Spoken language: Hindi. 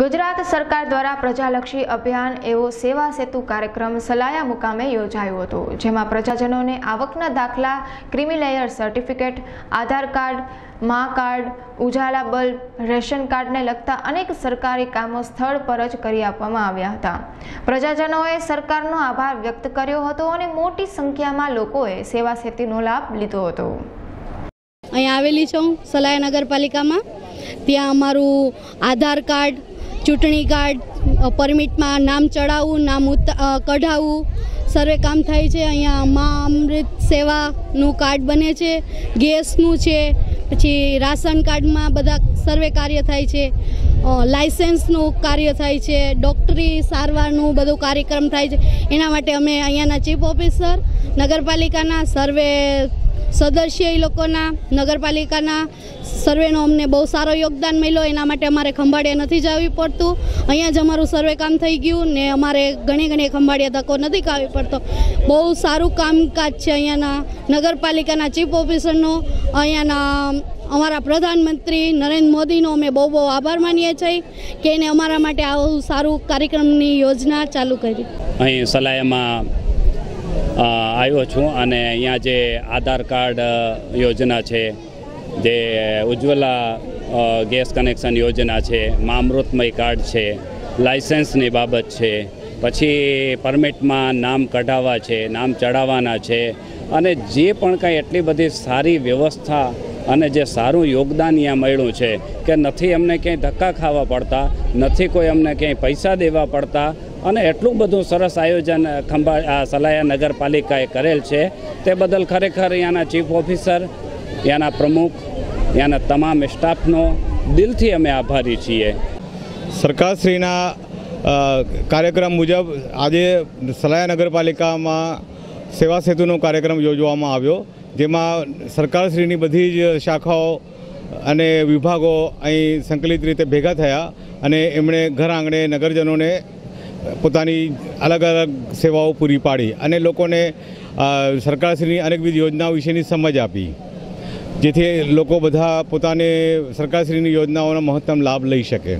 गुजरात सरकार द्वारा प्रजालक्षी अभियान एवं सेवा सेतु कार्यक्रम सलाया मुकामे योजायो हतो, जेमां प्रजाजनोने आवकना दाखला, क्रिमिलेयर सर्टिफिकेट, आधार कार्ड, मां कार्ड, उजाला बल्ब, रेशन कार्डने लगता अनेक सरकारी कामो स्थळ पर ज करी आपवामां आव्या हता। प्रजाजनोए सरकारनो आभार व्यक्त कर्यो हतो अने मोटी संख्यामां लोकोए सेवा सेतुनो लाभ लीधो हतो। अहींया आवेली छुं सलाया नगरपालिकामां, त्यां अमारुं आधार कार्ड, चूंटणी कार्ड, परमिट में नाम चढ़ावू, नाम कढ़ावू, सर्वे काम थाय छे। अहींया मां अमृत सेवा नु कार्ड बने छे, गैस नु छे, पछी राशन कार्ड में बधा सर्वे कार्य थाय छे, लाइसेंस नु कार्य थाय छे, डॉक्टरी सारवार नु बधो कार्यक्रम थाय छे। एना माटे अमे अहींयाना चीफ ऑफिसर, नगरपालिकाना सर्वे सदस्य, लोकोना नगरपालिकाना सर्वेनो अमने बहुत सारो योगदान मिलो। एना माटे अमारे खंभाड़िया नहीं जावी पड़तु, अहींया ज अमारुं सर्वे काम थई गयुं ने अमारे घणी घणी खंभाड़िया धक्को नहीं खावी पड़तो। बहुत सारू कामकाज छे अहींयाना नगरपालिकाना चीफ ऑफिसरनो, अहींयाना अमारा प्रधानमंत्री नरेन्द्र मोदीनो अमे बहुत बहुत आभार मानीए छीए के एने अमारा माटे आवुं सारू कार्यक्रमनी योजना चालू करी। अहीं सलायामां आयो छूँ अने अहींया जे आधार कार्ड योजना है, जे उज्ज्वला गैस कनेक्शन योजना है, मां अमृतमय कार्ड है, लाइसेंस नी बाबत है, पछी परमिट में नाम कढ़ावा है, नाम चढ़ावाना है, अने जे पण कांई एटली बधी सारी व्यवस्था अने जे सारूँ योगदान अहींया मळ्युं है कि नथी अमने क्यांय धक्का खावा पड़ता, नथी कोई अमने क्यांय पैसा देवा पड़ता, अने एटलुं बधुं सरस आयोजन खंभा सलाया नगरपालिकाए करेल छे। ते बदल खरेखर अहींयाना चीफ ऑफिसर, अहींयाना प्रमुख, अहींयाना तमाम स्टाफनो दिलथी अमे आभारी छीए। सरकारश्रीना कार्यक्रम मुजब आजे सलाया नगरपालिकामां सेवा सेतुनो कार्यक्रम योजवामां आव्यो, जेमां सरकारश्रीनी बधी ज शाखाओ अने विभागों अहीं संकलित रीते भेगा थया अने एमणे घर आंगणे नगरजनोने पोतानी अलग अलग सेवाओं पूरी पाड़ी अने लोकोने सरकारश्रीनी अनेकविध योजनाओं विशेनी समझ आपी, जेथी लोको बधा पोताने सरकारश्रीनी योजनाओनो महत्तम लाभ लई शके।